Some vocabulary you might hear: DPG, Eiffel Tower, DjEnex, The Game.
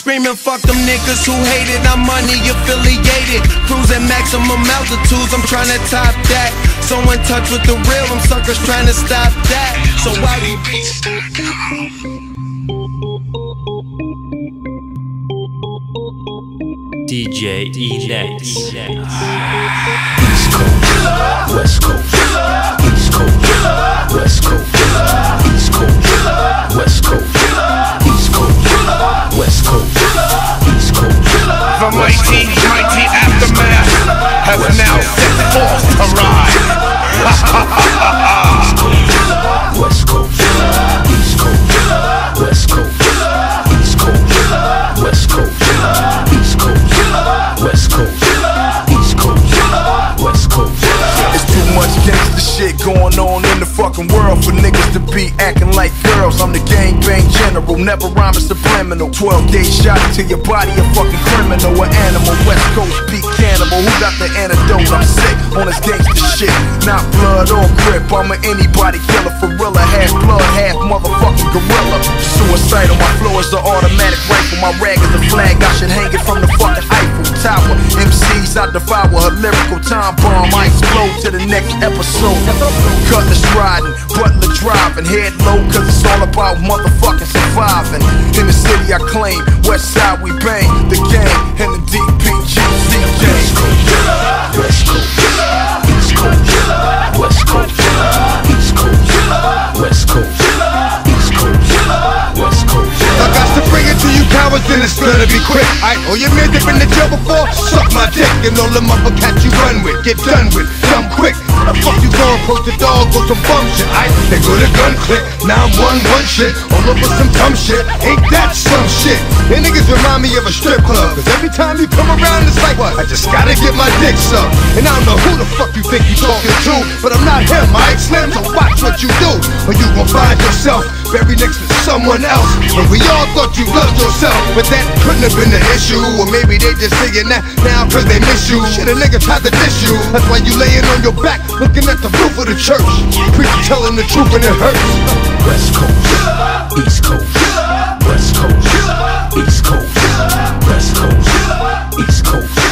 Screaming fuck them niggas who hate it. I'm money affiliated, cruising maximum altitudes, I'm trying to top that. So in touch with the real, them suckers trying to stop that. So I DJ E-Nex. East Coast killer, West Coast killer, East Coast killer, West Coast killer, East Coast killer, West Coast killer, East Coast killer, West Coast killer, East Coast killer. The mighty, mighty aftermath has now set forth to rise. East Coast killer, West Coast killer, East Coast killer, West Coast killer, East Coast killer, West Coast killer. West Coast killer, East Coast killer, West Coast killer. It's too much gangsta shit going on in the fucking world for niggas to be acting like girls. I'm the gangbang general, never rhyming subliminal. 12-gauge shot to your body, a fucking criminal, an animal. West Coast beat cannibal, who got the antidote? I'm sick on this gangsta shit, not blood or grip. I'm an anybody killer for real, half blood, half motherfucking gorilla. Suicidal, my flow is an automatic rifle, my rag is a flag, I should hang it from the fucking Eiffel Tower. MCs I devour, a lyrical time bomb, I explode to the next episode. Cut the striding, Butler driving, head low cause it's all about motherfucking surviving. In the city I claim, west side we bang, the game and the DPG. West Coast killer, West Coast killer, East Coast killer, West Coast killer, East Coast killer, West Coast killer, East Coast killer, West Coast killer. I got to bring it to you cowards and it's gonna be quick. I owe you man, dip in the jail before, suck my dick. And all the mother cats you run with, get done with, come quick. The fuck you gon' post the dog on some bum shit? I they go to gun click, 911 shit, all over some dumb shit. Ain't that some shit? They niggas remind me of a strip club, cause every time you come around it's like what? I just gotta get my dick sucked. And I don't know who the fuck you think you talking to, but I'm not him, I slam, so watch what you do, or you gon' find yourself buried next to someone else. And we all thought you loved yourself, but that couldn't have been the issue. Or maybe they just saying that now cause they miss you. Shit, a nigga tried to diss you, that's why you laying on your back looking at the roof of the church. Preacher telling the truth and it hurts. West Coast killer, East Coast killer, West Coast killer, East Coast killer, West Coast killer, East Coast killer.